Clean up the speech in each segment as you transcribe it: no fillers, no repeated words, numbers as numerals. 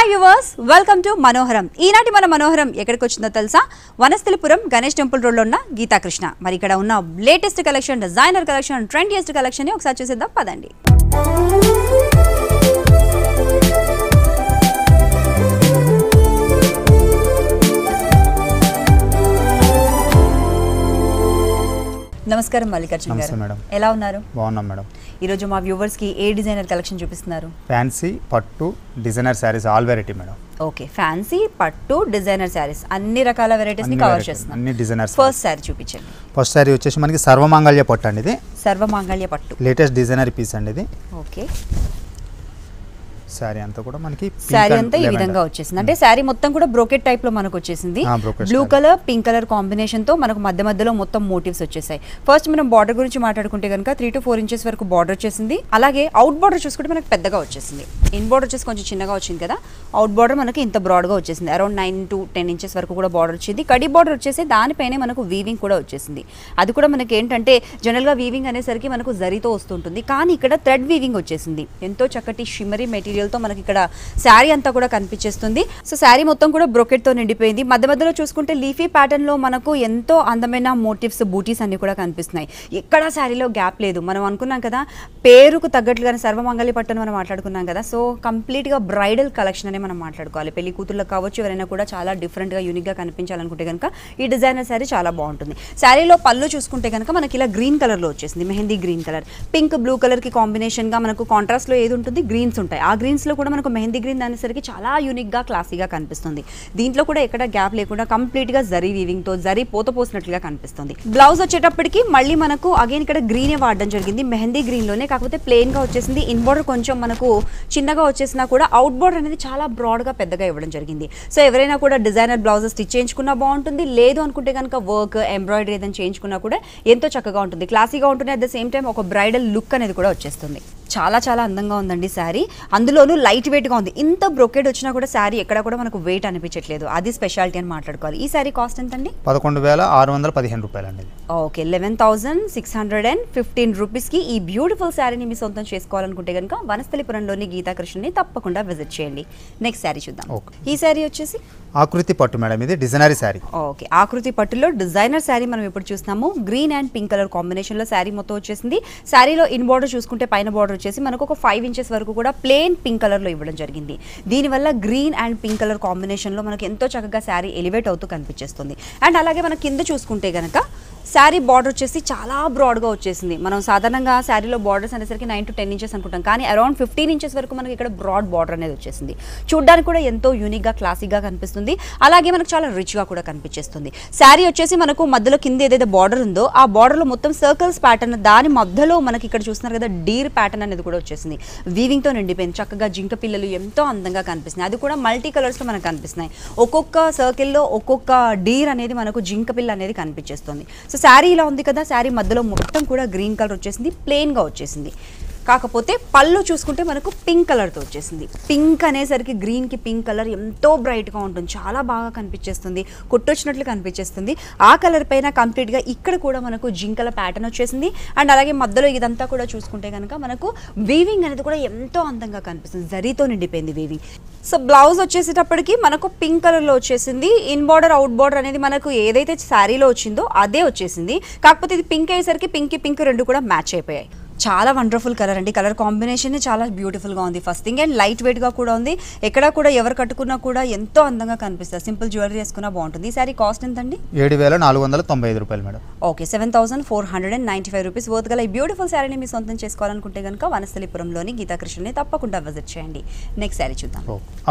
Hi viewers, welcome to Manoharam. Eenati mana Manoharam ekkadiki vachindo telusa Vanasthalipuram Ganesh Temple Road lo unna Geetha Krishna. Mari ikkada unna latest collection, designer collection, trendiest collection ni okasari chusedam padandi. Namaskaram Mallika Archi garu. Namaste madam. Ela unnaru? Bagunnam madam. ఈరోజు మా viewers కి ఏ designer collection చూపిస్తున్నారు? Fancy పట్టు designer saris all variety madam. Okay, fancy పట్టు designer saris అన్ని రకాల varieties ని కవర్ చేస్తున్నాం. అన్ని డిజైనర్స్. ఫస్ట్ సారీ చూపించండి. ఫస్ట్ సారీ వచ్చేసి మనకి సర్వమంగళ్య పట్టు అండి. ఇది సర్వమంగళ్య పట్టు లేటెస్ట్ డిజైనర్ పీస్ అండి ఇది. ఓకే, సారీ అంతా కూడా మనకి సారీ అంతా ఈ విధంగా వచ్చేసింది. అంటే సారీ మొత్తం కూడా బ్రోకెట్ టైప్ లో మనకు వచ్చేసింది. Blue colour pink colour combination తో మనకు మధ్య మధ్యలో మొత్తం మోటివ్స్ వచ్చేసాయి. ఫస్ట్ మనం బార్డర్ గురించి మాట్లాడుకుంటే కనుక 3 to 4 inches వరకు బార్డర్ వచ్చేసింది. అలాగే అవుట్ బార్డర్ చూసుకుంటే మనకు పెద్దగా వచ్చేసింది. ఇన్ బార్డర్ వచ్చేసి కొంచెం చిన్నగా వచ్చింది కదా, అవుట్ బార్డర్ మనకి ఇంత బ్రాడ్ గా వచ్చేసింది. అరౌండ్ 9 to 10 inches వరకు కూడా బార్డర్ వచ్చింది. కడి బార్డర్ వచ్చేసి దానిపైనే మనకు వీవింగ్ కూడా వచ్చేసింది. అది కూడా మనకి ఏంటంటే జనరల్ గా వీవింగ్ అనేసరికి మనకు జరీతో వస్తుంటుంది, కానీ ఇక్కడ థ్రెడ్ వీవింగ్ వచ్చేసింది. ఎంతో చక్కటి షిమరీ మెటీరియల్ తో మనకి ఇక్కడ శారీ అంతా కూడా కనిపించేస్తుంది. సో శారీ మొత్తం కూడా బ్రోకెట్ తో నిండిపోయింది. మధ్య మధ్యలో చూసుకుంటే లీఫీ ప్యాటర్న్ లో మనకు ఎంతో అందమైన మోటివ్స్ బూటీస్ అన్ని కూడా కనిపిస్తున్నాయి. ఎక్కడ శారీలో గ్యాప్ లేదు. మనం అనుకున్నాం కదా పేరుకు తగ్గట్లుగా సర్వమంగళి పట్టు అని మనం మాట్లాడుకున్నాం కదా. సో కంప్లీట్ గా బ్రైడల్ కలెక్షన్ అనే మనం మాట్లాడుకోవాలి. పెళ్లి కూతుర్లకు కావచ్చు, ఎవరైనా కూడా చాలా డిఫరెంట్ గా యూనిక్ గా కనిపించాలనుకుంటే కనుక ఈ డిజైనర్ శారీ చాలా బాగుంటుంది. శారీలో పళ్ళు చూసుకుంటే కనుక మనకి ఇలా గ్రీన్ కలర్ లో వచ్చేసింది. Mehndi green colour, pink blue colour కి కాంబినేషన్ గా మనకు కాంట్రాస్ట్ లో ఏది ఉంటుంది గ్రీన్స్ ఉంటాయి. ఆ గ్రీన్స్ లో కూడా మనకు మెహందీ గ్రీన్ అనేసరికి చాలా యూనిక్ గా క్లాసీగా కనిపిస్తుంది. దీంట్లో కూడా ఎక్కడ గ్యాప్ లేకుండా కంప్లీట్ గా జరీ వీవింగ్ తో జరీ పోత పోసినట్లుగా కనిపిస్తుంది. బ్లౌజ్ వచ్చేటప్పటికి మళ్ళీ మనకు అగైన్ ఇక్కడ గ్రీనే వాడడం జరిగింది. మెహందీ గ్రీన్ లోనే, కాకపోతే ప్లెయిన్ గా వచ్చేసింది. ఇన్ బోర్డర్ కొంచెం మనకు చిన్నగా వచ్చేసినా కూడా అవుట్ బోర్డర్ అనేది చాలా బ్రాడ్ గా పెద్దగా ఇవ్వడం జరిగింది. సో ఎవరైనా కూడా డిజైనర్ బ్లౌజెస్ స్టిచ్ చేయించుకున్నా బాగుంటుంది. లేదు అనుకుంటే కనుక వర్క్ ఎంబ్రాయిడరీ ఏదైనా చేయించుకున్నా కూడా ఎంతో చక్కగా ఉంటుంది, క్లాసీగా ఉంటుంది. అట్ ద సేమ్ టైం ఒక బ్రైడల్ లుక్ అనేది కూడా వచ్చేస్తుంది. చాలా చాలా అందంగా ఉందండి శారీ. అందులోనూ లైట్ వెయిట్గా ఉంది. ఇంత బ్రోకెట్ వచ్చినా కూడా శారీ ఎక్కడ కూడా మనకు వెయిట్ అనిపించట్లేదు. అది స్పెషాలిటీ అని మాట్లాడుకోవాలి. ఈ శారీ కాస్ట్ ఎంత అండి? 11,615 రూపాయలు అండి. ఓకే, 11,615 రూపీస్కి ఈ బ్యూటిఫుల్ శారీని మీ సొంతం చేసుకోవాలనుకుంటే కనుక వనస్థలిపురంలోని గీతా కృష్ణని తప్పకుండా విజిట్ చేయండి. నెక్స్ట్ శారీ చూద్దాం. ఈ శారీ వచ్చేసి ఆకృతి పట్టు మేడం. ఇది డిజైనర్ శారీ. ఓకే, ఆకృతి పట్టులో డిజైనర్ శారీ మనం ఇప్పుడు చూస్తున్నాము. Green and pink colour combination లో శారీ మొత్తం వచ్చేసింది. శారీలో ఇన్ బార్డర్ చూసుకుంటే పైన బార్డర్ వచ్చేసి మనకు ఒక 5 inches వరకు కూడా ప్లేన్ పింక్ కలర్ లో ఇవ్వడం జరిగింది. దీనివల్ల green and pink colour combination లో మనకు ఎంతో చక్కగా శారీ ఎలివేట్ అవుతూ కనిపించేస్తుంది. అండ్ అలాగే మనం కింద చూసుకుంటే కనుక శారీ బార్డర్ వచ్చేసి చాలా బ్రాడ్గా వచ్చేసింది. మనం సాధారణంగా శారీలో బార్డర్స్ అనేసరికి 9 to 10 inches అనుకుంటాం, కానీ అరౌండ్ 15 inches వరకు మనకి ఇక్కడ బ్రాడ్ బార్డర్ అనేది వచ్చేసింది. చూడడానికి కూడా ఎంతో యూనిక్గా క్లాసిక్గా కనిపిస్తుంది. అలాగే మనకు చాలా రిచ్గా కూడా కనిపించేస్తుంది. శారీ వచ్చేసి మనకు మధ్యలో కింద ఏదైతే బార్డర్ ఉందో ఆ బార్డర్లో మొత్తం సర్కిల్స్ ప్యాటర్న్, దాని మధ్యలో మనకి ఇక్కడ చూస్తున్నారు కదా డీర్ ప్యాటర్న్ అనేది కూడా వచ్చేసింది. వీవింగ్తో నిండిపోయింది. చక్కగా జింక పిల్లలు ఎంతో అందంగా కనిపిస్తున్నాయి. అది కూడా మల్టీ కలర్స్లో మనకు కనిపిస్తున్నాయి. ఒక్కొక్క సర్కిల్లో ఒక్కొక్క డీర్ అనేది మనకు జింక పిల్ల అనేది కనిపించేస్తుంది. సో శారీ ఇలా ఉంది కదా. శారీ మధ్యలో మొత్తం కూడా గ్రీన్ కలర్ వచ్చేసింది, ప్లెయిన్గా వచ్చేసింది. కాకపోతే పళ్ళు చూసుకుంటే మనకు పింక్ కలర్తో వచ్చేసింది. పింక్ అనేసరికి గ్రీన్కి పింక్ కలర్ ఎంతో బ్రైట్గా ఉంటుంది. చాలా బాగా కనిపించేస్తుంది, కొట్టొచ్చినట్లు కనిపించేస్తుంది. ఆ కలర్ పైన కంప్లీట్గా ఇక్కడ కూడా మనకు జింకల ప్యాటర్న్ వచ్చేసింది. అండ్ అలాగే మధ్యలో ఇదంతా కూడా చూసుకుంటే కనుక మనకు వీవింగ్ అనేది కూడా ఎంతో అందంగా కనిపిస్తుంది. జరీతో నిండిపోయింది వీవింగ్. సో బ్లౌజ్ వచ్చేసేటప్పటికి మనకు పింక్ కలర్లో వచ్చేసింది. ఇన్ బార్డర్ అవుట్ బార్డర్ అనేది మనకు ఏదైతే శారీలో వచ్చిందో అదే వచ్చేసింది. కాకపోతే ఇది పింక్ అయ్యేసరికి పింక్ పింక్ రెండు కూడా మ్యాచ్ అయిపోయాయి. చాలా వండర్ఫుల్ కలర్ అండి. కలర్ కాంబినేషన్ చాలా బ్యూటిఫుల్గా ఉంది ఫస్ట్ థింగ్. అండ్ లైట్ వెయిట్గా కూడా ఉంది. ఎక్కడ కూడా ఎవరు కట్టుకున్నా కూడా ఎంతో అందంగా కనిపిస్తుంది. సింపుల్ జ్యువెలరీ వేసుకున్నా బాగుంటుంది. ఈ సారీ కాస్ట్ ఎంత అండి? 7,495 రూపాయలు మేడం. ఓకే, 7,495 రూపీస్ వర్త్ గల ఈ బ్యూటిఫుల్ శారీని మీ సొంతం చేసుకోవాలనుకుంటే కనుక వనస్థలిపురంలోని గీతా కృష్ణని తప్పకుండా విజిట్ చేయండి. నెక్స్ట్ శారీ చూద్దాం.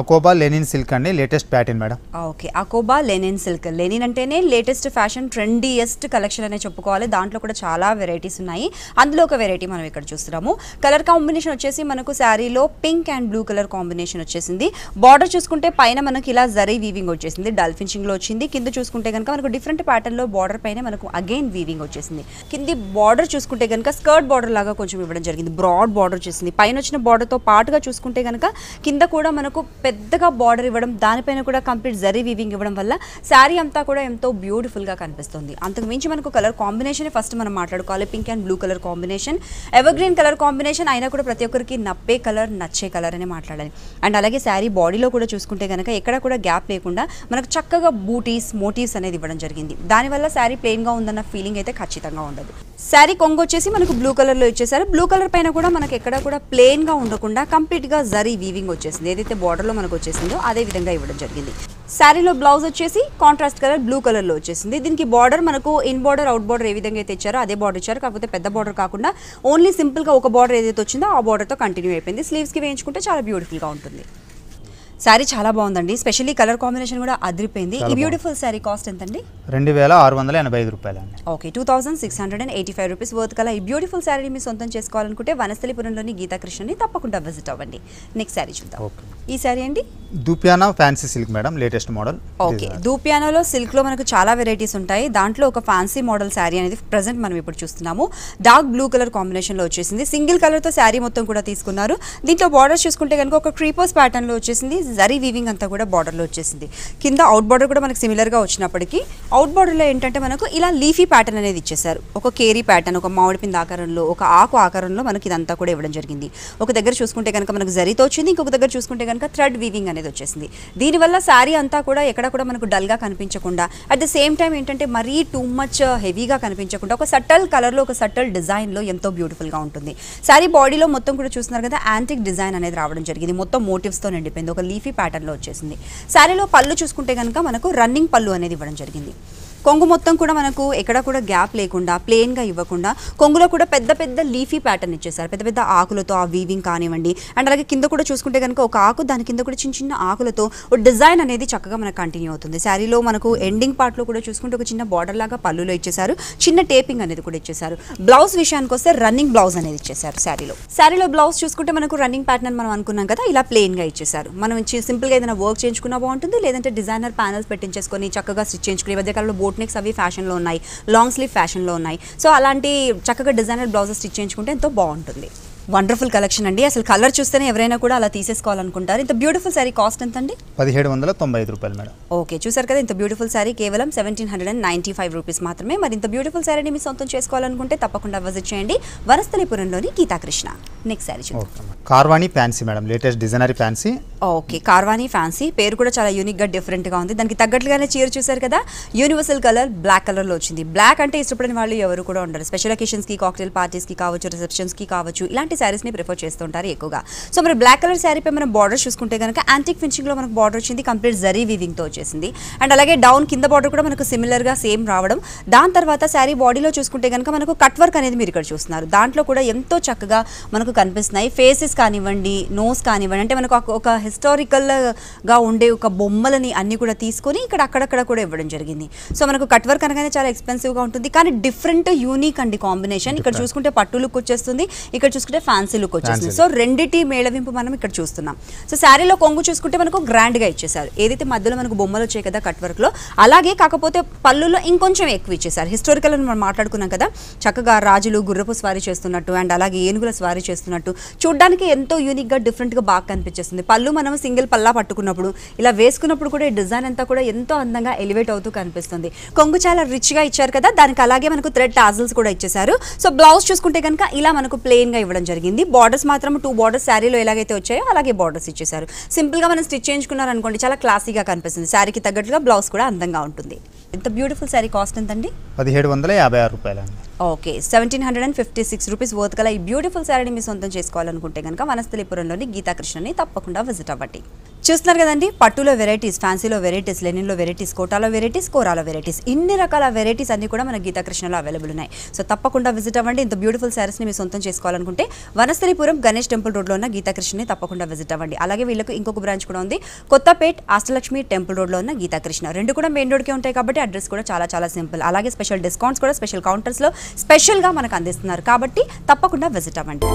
అకోబా లెనిన్ సిల్క్ అండి లేటెస్ట్ ప్యాటర్న్ మేడం. ఓకే, అకోబా లెనిన్ సిల్క్. లెనిన్ అంటేనే లేటెస్ట్ ఫ్యాషన్, ట్రెండియెస్ట్ కలెక్షన్ అనే చెప్పుకోవాలి. దాంట్లో కూడా చాలా వెరైటీస్ ఉన్నాయి. అందులో ఒక వెరైటీ ఇక్కడ చూస్తున్నాము. కలర్ కాంబినేషన్ వచ్చేసి మనకు శారీలో pink and blue colour combination వచ్చేసింది. బార్డర్ చూసుకుంటే పైన మనకి ఇలా జరీ వీవింగ్ వచ్చేసింది, డల్ఫిన్ చింగ్ లో వచ్చింది. కింద చూసుకుంటే కనుక మనకు డిఫరెంట్ ప్యాటర్న్ లో బార్డర్ పైన మనకు అగైన్ వీవింగ్ వచ్చేసింది. కింది బార్డర్ చూసుకుంటే కనుక స్కర్ట్ బార్డర్ లాగా కొంచెం ఇవ్వడం జరిగింది. బ్రాడ్ బార్డర్ వచ్చేసింది. పైన వచ్చిన బార్డర్ తో పాటుగా చూసుకుంటే కనుక కింద కూడా మనకు పెద్దగా బార్డర్ ఇవ్వడం, దానిపైన కూడా కంప్లీట్ జరీ వీవింగ్ ఇవ్వడం వల్ల శారీ అంతా కూడా ఎంతో బ్యూటిఫుల్ గా కనిపిస్తుంది. అంతకు మించి మనకు కలర్ కాంబినేషన్ ఫస్ట్ మనం మాట్లాడుకోవాలి. Pink and blue colour combination. evergreen color combination aina kuda prati okkariki nappe color nache color ane matladali and alage saree body lo kuda chusukunte ganaka ekkada kuda gap lekunda manaku chakkaga booties motifs anedi ivvadam jarigindi dani valla saree plain ga undanna feeling aithe khachitanga undadu saree kongu vachesi manaku blue color lo ichesaru blue color paina kuda manaku ekkada kuda plain ga undakunda complete ga zari weaving vachesindi edaithe border lo manaku vachesindho adhe vidhanga ivvadam jarigindi saree lo blouse vachesi contrast color blue color lo vachesindi దీనికి border మనకు in border out border ఏ విధంగా అయితే ఇచ్చారో అదే border ఇచ్చారు కాకపోతే పెద్ద border కాకుండా ఓన్లీ సింపుల్ గా ఒక border ఏదైతే వచ్చిందో ఆ border తో కంటిన్యూ అయిపోయింది స్లీవ్స్ కి వేయించుకుంటే చాలా బ్యూటిఫుల్ గా ఉంటుంది సారీ చాలా బాగుందండి స్పెషల్లీ కలర్ కాంబినేషన్ కూడా అదిరిపోయింది ఈ బ్యూటిఫుల్ సారీ కాస్ట్ ఎంత అండి 2685 రూపాయలు అండి ఓకే 2685 రూపాయస్ వర్త్ కల ఈ బ్యూటిఫుల్ సారీని మీ సొంతం చేసుకోవాలనుకుంటే వనస్థలిపురంలోని గీతా కృష్ణని తప్పకుండా విజిట్ అవ్వండి నెక్స్ట్ సారీ చూద్దాం ఓకే ఈ సారీ అండి దూపియానా fancy silk madam latest model okay దూపియానాలో సిల్క్ లో మనకు చాలా వెరైటీస్ ఉంటాయి దాంట్లో ఒక ఫ్యాన్సీ మోడల్ సారీ అనేది ప్రెజెంట్ మనం ఇప్పుడు చూస్తున్నాము డార్క్ బ్లూ కలర్ కాంబినేషన్ లో వచ్చేసింది సింగిల్ కలర్ తో సారీ మొత్తం కూడా తీసుకున్నారు దీంట్లో బార్డర్స్ చూసుకుంటే కనుక ఒక క్రీపర్స్ ప్యాటర్న్ లో వచ్చేసింది జరీ వీవింగ్ అంతా కూడా బార్డర్ లో వచ్చేసింది కింద అవుట్ బార్డర్ కూడా మనకు సిమిలర్ గా వచ్చినప్పటికీ అవుట్ బార్డర్ లో ఏంటంటే మనకు ఇలా లీఫీ ప్యాటర్న్ అనేది ఇచ్చేసారు ఒక కేరీ ప్యాటర్న్ ఒక మామిడి పిండి ఆకారంలో ఒక ఆకు ఆకారంలో మనకి ఇదంతా కూడా ఇవ్వడం జరిగింది ఒక దగ్గర చూసుకుంటే కనుక మనకు జరీతో వచ్చింది ఇంకొక దగ్గర చూసుకుంటే కనుక థ్రెడ్ వీవింగ్ అనేది వచ్చేసింది దీనివల్ల శారీ అంతా కూడా ఎక్కడ కూడా మనకు డల్ గా కనిపించకుండా అట్ ద సేమ్ టైం ఏంటంటే మరీ టూ మచ్ హెవీగా కనిపించకుండా ఒక సటల్ కలర్ లో ఒక సటల్ డిజైన్ లో ఎంతో బ్యూటిఫుల్ గా ఉంటుంది శారీ బాడీలో మొత్తం కూడా చూస్తున్నారు కదా యాంటిక్ డిజైన్ అనేది రావడం జరిగింది మొత్తం మోటివ్స్ తో నిండిపోయింది ఒక లీఫీ ప్యాటర్న్ లో వచ్చేసింది శారీలో పళ్ళు చూసుకుంటే కనుక మనకు రన్నింగ్ పళ్ళు అనేది ఇవ్వడం జరిగింది కొంగు మొత్తం కూడా మనకు ఎక్కడ కూడా గ్యాప్ లేకుండా ప్లెయిన్ గా ఇవ్వకుండా కొంగులో కూడా పెద్ద పెద్ద లీఫీ ప్యాటర్న్ ఇచ్చేసారు పెద్ద పెద్ద ఆకులతో ఆ వీవింగ్ కానివ్వండి అండ్ అలాగే కింద కూడా చూసుకుంటే కనుక ఒక ఆకు దాని కింద కూడా చిన్న చిన్న ఆకులతో డిజైన్ అనేది చక్కగా మనకు కంటిన్యూ అవుతుంది శారీలో మనకు ఎండింగ్ పార్ట్ లో కూడా చూసుకుంటే ఒక చిన్న బార్డర్ లాగా పళ్ళులో ఇచ్చేసారు చిన్న టేపింగ్ అనేది కూడా ఇచ్చేసారు బ్లౌజ్ విషయానికి వస్తే రన్నింగ్ బ్లౌజ్ అనేది ఇచ్చేసారు శారీలో బ్లౌజ్ చూసుకుంటే మనకు రన్నింగ్ ప్యాటర్న్ మనం అనుకున్నాం కదా ఇలా ప్లెయిన్ గా ఇచ్చేసారు మనం సింపుల్ గా ఏదైనా వర్క్ చేయించుకున్నా బాగుంటుంది లేదంటే డిజైనర్ ప్యానల్స్ పెట్టించేసుకొని చక్కగా స్టిచ్ చేయించుకుని ఈ మధ్య కాలంలో బోట్ నెక్స్ అవి ఫ్యాషన్ లో ఉన్నాయి లాంగ్ స్లీవ్ ఫ్యాషన్ లో ఉన్నాయి సో అలాంటి చక్కగా డిజైనర్ బ్లౌజెస్ స్టిచ్ చేయించుకుంటే ఎంతో బాగుంటుంది వండర్ఫుల్ కలెక్షన్ అండి అసలు కలర్ చూస్తేనే ఎవరైనా కూడా అలా తీసేసుకోవాలనుకుంటారు ఇంత బ్యూటిఫుల్ సారీ కాస్ట్ ఎంత అండి 1795 రూపాయలు మేడం ఓకే చూసారు కదా ఇంత బ్యూటిఫుల్ సారీ కేవలం 1795 రూపీస్ మాత్రమే మరి ఇంత బ్యూటిఫుల్ సారీని మీ సొంతం చేసుకోవాలనుకుంటే తప్పకుండా విజిట్ చేయండి వనస్థలిపురంలోని గీతాకృష్ణ నెక్స్ట్ సారీ చూద్దాం కార్వానీ fancy madam latest designery fancy okay కార్వానీ ఫ్యాన్సీ పేరు కూడా చాలా యూనిక్ గా డిఫరెంట్ గా ఉంది దానికి తగ్గట్లుగానే చీర చూసారు కదా యూనివర్సల్ కలర్ బ్లాక్ కలర్ లో వచ్చింది బ్లాక్ అంటే ఇష్టపడిన వాళ్ళు ఎవరు కూడా ఉండరు స్పెషల్ అకేషన్స్ కి కాక్టైల్ పార్టీస్ కి కావచ్చు రిసెప్షన్స్ కి కావచ్చు ఇలాంటి సారీస్ ని ప్రిఫర్ చేస్తుంటారు ఎక్కువగా సో మరి బ్లాక్ కలర్ సారీ పై మనం బార్డర్ చూసుకుంటే కనుక యాంటిక్ ఫినిషింగ్ లో మనకు బార్డర్ వచ్చింది కంప్లీట్ జరీ వీవింగ్ తో వచ్చేసింది అండ్ అలాగే డౌన్ కింద బార్డర్ కూడా మనకు సిమిలర్ గా సేమ్ రావడం దాని తర్వాత సారీ బాడీలో చూసుకుంటే కనుక మనకు కట్ వర్క్ అనేది మీరు ఇక్కడ చూస్తున్నారు దాంట్లో కూడా ఎంతో చక్కగా మనకు కనిపిస్తున్నాయి ఫేసెస్ కానివ్వండి నోస్ కానివ్వండి అంటే మనకు ఒక హిస్టారికల్ గా ఉండే ఒక బొమ్మలని అన్ని కూడా తీసుకొని ఇక్కడ అక్కడక్కడ కూడా ఇవ్వడం జరిగింది సో మనకు కట్ వర్క్ అనగానే చాలా ఎక్స్పెన్సివ్ గా ఉంటుంది కానీ డిఫరెంట్ యూనిక్ అండి కాంబినేషన్ ఇక్కడ చూసుకుంటే పట్టు లుక్ వచ్చేస్తుంది ఇక్కడ చూసుకుంటే ఫ్యాన్సీ లుక్ వచ్చేస్తుంది సో రెండిటి మేళవింపు మనం ఇక్కడ చూస్తున్నాం సో శారీలో కొంగు చూసుకుంటే మనకు గ్రాండ్ గా ఇచ్చేసారు ఏదైతే మధ్యలో మనకు బొమ్మలు వచ్చాయి కదా కట్ వర్క్ లో అలాగే కాకపోతే పళ్ళులో ఇంకొంచెం ఎక్కువ ఇచ్చేసారు హిస్టారికల్ అని మనం మాట్లాడుకున్నాం కదా చక్కగా రాజులు గుర్రపు స్వారీ చేస్తున్నట్టు అండ్ అలాగే ఏనుగుల స్వారీ చేస్తున్నట్టు చూడడానికి ఎంతో యూనిక్ గా డిఫరెంట్ గా బాగా కనిపించేస్తుంది పళ్ళు మనం సింగిల్ పల్లా పట్టుకున్నప్పుడు ఇలా వేసుకున్నప్పుడు కూడా ఈ డిజైన్ అంతా కూడా ఎంతో అందంగా ఎలివేట్ అవుతూ కనిపిస్తుంది కొంగు చాలా రిచ్ గా ఇచ్చారు కదా దానికి అలాగే మనకు థ్రెడ్ టాజిల్స్ కూడా ఇచ్చేసారు సో బ్లౌజ్ చూసుకుంటే కనుక ఇలా మనకు ప్లెయిన్ గా ఇవ్వడం జరిగింది బార్డర్స్ మాత్రం 2 బార్డర్స్ శారీలో ఎలాగైతే వచ్చాయో అలాగే బార్డర్స్ ఇచ్చేసారు సింపుల్ గా మనం స్టిచ్ చేయించుకున్నారు అనుకోండి చాలా క్లాసీగా కనిపిస్తుంది శారీకి తగ్గట్టుగా బ్లౌజ్ కూడా అందంగా ఉంటుంది ఎంత బ్యూటిఫుల్ శారీ కాస్ట్ ఎంతండి 1756 రూపాయలు ఓకే 1756 రూపీస్ వర్త్ కల ఈ బ్యూటిఫుల్ శారీని మీ సొంతం చేసుకోవాలనుకుంటే కనుక వనస్థలిపురంలోని గీతాకృష్ణని తప్పకుండా విజిట్ అవ్వండి చూస్తున్నారు కదండి పట్టులో వెరైటీస్ ఫ్యాన్సీలో వెరైటీస్ లెనిన్లో వెరైటీస్ కోటాలో వెరైటీస్ కోరాలో వెరైటీస్ ఇన్ని రకాల వెరైటీస్ అన్ని కూడా మన గీతాకృష్ణలో అవైలబుల్ ఉన్నాయి సో తప్పకుండా విజిట్ అవ్వండి ఇంత బ్యూటిఫుల్ శారీస్ని మీ సొంతం చేసుకోవాలనుకుంటే వనస్థలిపురం గణేష్ టెంపుల్ రోడ్లో ఉన్న గీతాకృష్ణని తప్పకుండా విజిట్ అవ్వండి అలాగే వీళ్ళకు ఇంకొక బ్రాంచ్ కూడా ఉంది కొత్తపేట్ అష్టలక్ష్మి టెంపుల్ రోడ్లో ఉన్న గీతాకృష్ణ రెండు కూడా మెయిన్ రోడ్కే ఉంటాయి కాబట్టి అడ్రస్ కూడా చాలా చాలా సింపుల్ అలాగే స్పెషల్ డిస్కౌంట్స్ కూడా స్పెషల్ కౌంటర్స్లో స్పెషల్గా మనకు అందిస్తున్నారు కాబట్టి తప్పకుండా విజిట్ అవ్వండి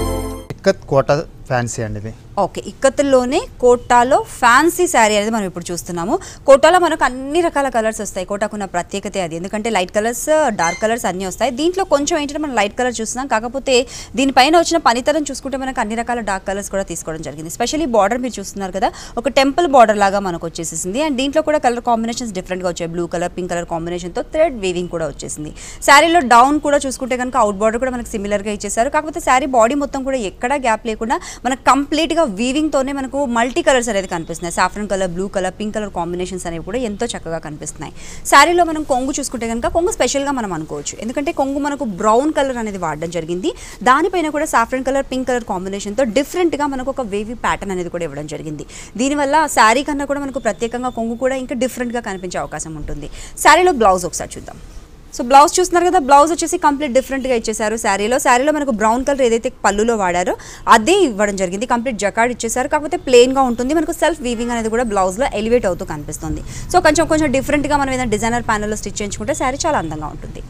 ఇక్కత్ కోట ఫ్యాన్సీ అండి ఇది. ఓకే, ఇక్కత్లోనే కోటాలో ఫ్యాన్సీ శారీ అనేది మనం ఇప్పుడు చూస్తున్నాము. కోటాలో మనకు అన్ని రకాల కలర్స్ వస్తాయి, కోటాకున్న ప్రత్యేకత అది. ఎందుకంటే లైట్ కలర్స్, డార్క్ కలర్స్ అన్నీ వస్తాయి. దీంట్లో కొంచెం ఏంటంటే మనం లైట్ కలర్ చూస్తున్నాం, కాకపోతే దీనిపైన వచ్చిన పనితనం చూసుకుంటే మనకు అన్ని రకాల డార్క్ కలర్స్ కూడా తీసుకోవడం జరిగింది. స్పెషల్లీ బార్డర్ మీరు చూస్తున్నారు కదా, ఒక టెంపుల్ బార్డర్ లాగా మనకు వచ్చేసింది. అండ్ దీంట్లో కూడా కలర్ కాంబినేషన్స్ డిఫరెంట్గా వచ్చాయి, బ్లూ కలర్, పింక్ కలర్ కాంబినేషన్తో థ్రెడ్ వీవింగ్ కూడా వచ్చేసింది. శారీలో డౌన్ కూడా చూసుకుంటే కనుక అవుట్ బార్డర్ కూడా మనకు సిమిలర్గా ఇచ్చేసారు. కాకపోతే శారీ బాడీ మొత్తం కూడా ఎక్కడా గ్యాప్ లేకుండా మనకు కంప్లీట్గా వీవింగ్తోనే మనకు మల్టీ కలర్స్ అనేది కనిపిస్తున్నాయి. Saffron colour, blue colour, pink colour combinations అనేవి కూడా ఎంతో చక్కగా కనిపిస్తున్నాయి. శారీలో మనం కొంగు చూసుకుంటే కనుక కొంగు స్పెషల్గా మనం అనుకోవచ్చు, ఎందుకంటే కొంగు మనకు బ్రౌన్ కలర్ అనేది వాడడం జరిగింది. దానిపైన కూడా సాఫ్రన్ కలర్, పింక్ కలర్ కాంబినేషన్తో డిఫరెంట్గా మనకు ఒక వేవీ ప్యాటర్న్ అనేది కూడా ఇవ్వడం జరిగింది. దీనివల్ల శారీ కన్నా కూడా మనకు ప్రత్యేకంగా కొంగు కూడా ఇంకా డిఫరెంట్గా కనిపించే అవకాశం ఉంటుంది. శారీలో బ్లౌజ్ ఒకసారి చూద్దాం. సో బ్లౌజ్ చూస్తున్నారు కదా, బ్లౌజ్ వచ్చేసి కంప్లీట్ డిఫరెంట్గా ఇచ్చేసారు. శారీలో మనకు బ్రౌన్ కలర్ ఏదైతే పళ్ళులో వాడారో అదే ఇవ్వడం జరిగింది. కంప్లీట్ జకార్డ్ ఇచ్చేసారు, కాకపోతే ప్లెయిన్గా ఉంటుంది. మనకు సెల్ఫ్ వీవింగ్ అనేది కూడా బ్లౌజ్లో ఎలివేట్ అవుతూ కనిపిస్తుంది. సో కొంచెం కొంచెం డిఫరెంట్గా మనం ఏదైనా డిజైనర్ ప్యానెల్లో స్టిచ్ చేయించుకుంటే శారీ చాలా అందంగా ఉంటుంది.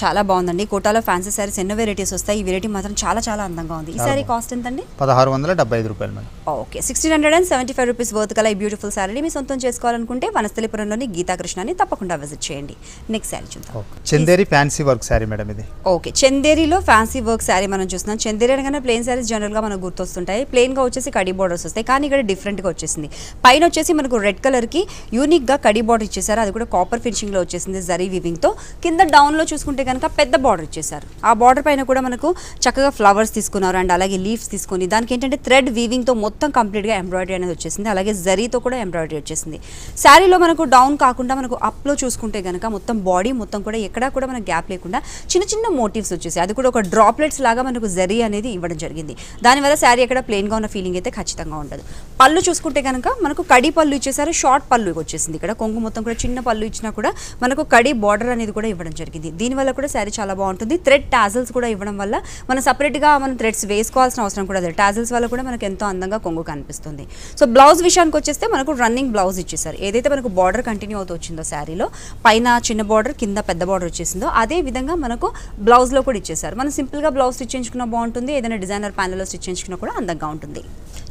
చాలా బాగుందండి. కోటాలో ఫ్యాన్సీ సారీస్ ఎన్నో వెరైటీస్ వస్తాయి, ఈ వెరైటీ మాత్రం చాలా చాలా అందంగా ఉంది. ఈ సారీ కాస్ట్ ఎంతండి? 1675 రూపాయలు మేడం. ఓకే, 1675 రూపీస్ వర్త్ కల ఈ బ్యూటిఫుల్ సారీ మీ సొంతం చేసుకోవాలనుకుంటే వనస్థలిపురంలోని గీతా కృష్ణని తప్పకుండా విజిట్ చేయండి. నెక్స్ట్ సారీ చూద్దాం. Chanderi fancy work sari madam ఇది. ఓకే, చందేరిలో ఫ్యాన్సీ వర్క్ సారీ మనం చూస్తున్నాం. చందేరి అనగానే ప్లేన్ సారీస్ జనరల్గా మనకు గుర్తొస్తుంటాయి. ప్లేన్గా వచ్చేసి కడి బోర్డర్స్ వస్తాయి, కానీ ఇక్కడ డిఫరెంట్గా వచ్చేసింది. పైన వచ్చేసి మనకు రెడ్ కలర్కి యూనిక్గా కడి బోర్డర్ ఇచ్చేసారు, అది కూడా కాపర్ ఫినిషింగ్లో వచ్చేసింది జరీ వీవింగ్తో. కింద డౌన్లో చూసుకుంటే కనుక పెద్ద బార్డర్ ఇచ్చేసారు. ఆ బార్డర్ పైన కూడా మనకు చక్కగా ఫ్లవర్స్ తీసుకున్నారు అండ్ అలాగే లీవ్స్ తీసుకుని దానికి ఏంటంటే థ్రెడ్ వీవింగ్తో మొత్తం కంప్లీట్గా ఎంబ్రాయిడరీ అనేది వచ్చేసింది. అలాగే జరీతో కూడా ఎంబ్రాయిడరీ వచ్చేసింది. శారీలో మనకు డౌన్ కాకుండా మనకు అప్లో చూసుకుంటే కనుక మొత్తం బాడీ మొత్తం కూడా ఎక్కడా కూడా మనకు గ్యాప్ లేకుండా చిన్న చిన్న మోటివ్స్ వచ్చేసాయి. అది కూడా ఒక డ్రాప్లెట్స్ లాగా మనకు జరీ అనేది ఇవ్వడం జరిగింది. దానివల్ల శారీ ఎక్కడ ప్లెయిన్గా ఉన్న ఫీలింగ్ అయితే ఖచ్చితంగా ఉండదు. పళ్ళు చూసుకుంటే కనుక మనకు కడి పళ్ళు ఇచ్చేసారు, షార్ట్ పళ్ళు వచ్చేసింది. ఇక్కడ కొంగు మొత్తం కూడా చిన్న పళ్ళు ఇచ్చినా కూడా మనకు కడి బార్డర్ అనేది కూడా ఇవ్వడం జరిగింది. దీనివల్ల కూడా శారీ చాలా బాగుంటుంది. థ్రెడ్ టాజల్స్ కూడా ఇవ్వడం వల్ల మనం సపరేట్గా మనం థ్రెడ్స్ వేసుకోవాల్సిన అవసరం కూడా లేదు. టాజల్స్ వల్ల కూడా మనకు ఎంతో అందంగా కొంగు కనిపిస్తుంది. సో బ్లౌజ్ విషయానికి వచ్చేస్తే మనకు రన్నింగ్ బ్లౌజ్ ఇచ్చేసారు. ఏదైతే మనకు బార్డర్ కంటిన్యూ అవుతూ వచ్చిందో శారీలో, పైన చిన్న బార్డర్, కింద పెద్ద బార్డర్ వచ్చేసిందో అదే విధంగా మనకు బ్లౌజ్లో కూడా ఇచ్చేసారు. మనం సింపుల్గా బ్లౌజ్ స్టిచ్ చేయించుకున్నా బాగుంటుంది, ఏదైనా డిజైనర్ ప్యానెల్లో స్టిచ్ చేయించుకున్నా కూడా అందంగా ఉంటుంది.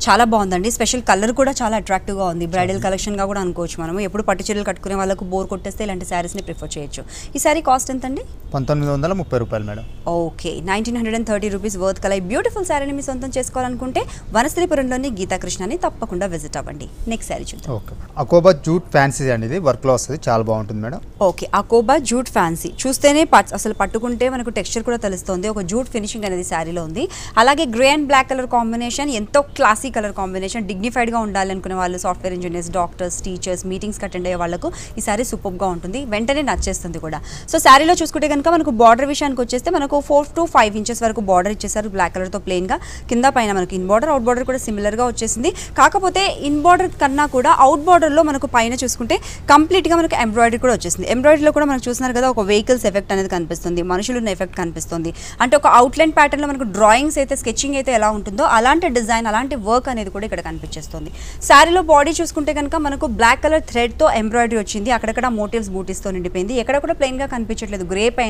చాలా బాగుందండి. స్పెషల్ కలర్ కూడా చాలా అట్రాక్టివ్గా ఉంది. బ్రైడల్ కలెక్షన్గా కూడా అనుకోవచ్చు. మనం ఎప్పుడు పట్టు చీరలు కట్టుకునే వాళ్ళకు బోర్ కొట్టేస్తే ఇలాంటి శారీస్ని ప్రిఫర్ చేయొచ్చు. ఈ శారీ కాస్ట్ ఎంతండి? 1930 రూపాయలు మేడం. ఓకే, 1930 రూపీస్ వర్త్ కల ఈ బ్యూటిఫుల్ శారీని మీ సొంతం చేసుకోవాలనుకుంటే వనస్థలిపురంలోని గీతా కృష్ణని తప్పకుండా విజిట్ అవ్వండి. నెక్స్ట్ శారీ చూద్దాం. ఓకే, అకోబా జూట్ ఫ్యాన్సీ అనేది వర్క్లో వస్తుంది, చాలా బాగుంటుంది మేడం. ఓకే, అకోబా జూట్ ఫ్యాన్సీ చూస్తేనే అసలు పట్టుకుంటే మనకు టెక్స్చర్ కూడా తెలుస్తుంది. ఒక జూట్ ఫినిషింగ్ అనేది శారీలో ఉంది. అలాగే grey and black colour combination ఎంతో క్లాసిక్ కలర్ కాంబినేషన్. డిగ్నిఫైడ్గా ఉండాలనుకునే వాళ్ళు, సాఫ్ట్వేర్ ఇంజనీర్స్, డాక్టర్స్, టీచర్స్, మీటింగ్స్కి అటెండ్ అయ్యే వాళ్ళకు ఈ సారీ సూపర్గా ఉంటుంది. వెంటనే నచ్చేస్తుంది కూడా. సో శారీలో చూసుకుంటే కనుక మనకు బార్డర్ విషయానికి వచ్చేస్తే మనకు 4 to 5 ఇంచెస్ వరకు బార్డర్ ఇచ్చేసారు బ్లాక్ కలర్తో ప్లెయిన్గా. కింద పైన మనకి ఇన్ బార్డర్, అవుట్ బార్డర్ కూడా సిమిలర్గా వచ్చేసింది. కాకపోతే ఇన్ బార్డర్ కన్నా కూడా అవుట్ బార్డర్లో మనకు పైన చూసుకుంటే కంప్లీట్గా మనకు ఎంబ్రాయిడరీ కూడా వచ్చేసింది. ఎంబ్రాయిడరీలో కూడా మనకు చూస్తున్నారు కదా, ఒక వెహికల్స్ ఎఫెక్ట్ అనేది కనిపిస్తుంది, మనుషులు ఉన్న ఎఫెక్ట్ కనిపిస్తుంది. అంటే ఒక అవుట్లైన్ ప్యాటర్న్లో మనకు డ్రాయింగ్స్ అయితే, స్కెచింగ్ అయితే ఎలా ఉంటుందో అలాంటి డిజైన్, అలాంటి వర్క్ అనేది కూడా ఇక్కడ కనిపించేస్తుంది. శారీలో బాడీ చూసుకుంటే కనుక మనకు బ్లాక్ కలర్ థ్రెడ్తో ఎంబ్రాయిడరీ వచ్చింది. అక్కడక్కడ మోటివ్స్, బూటీస్తో నిండిపోయింది. ఎక్కడ కూడా ప్లెయిన్గా కనిపించట్లేదు. గ్రే పైన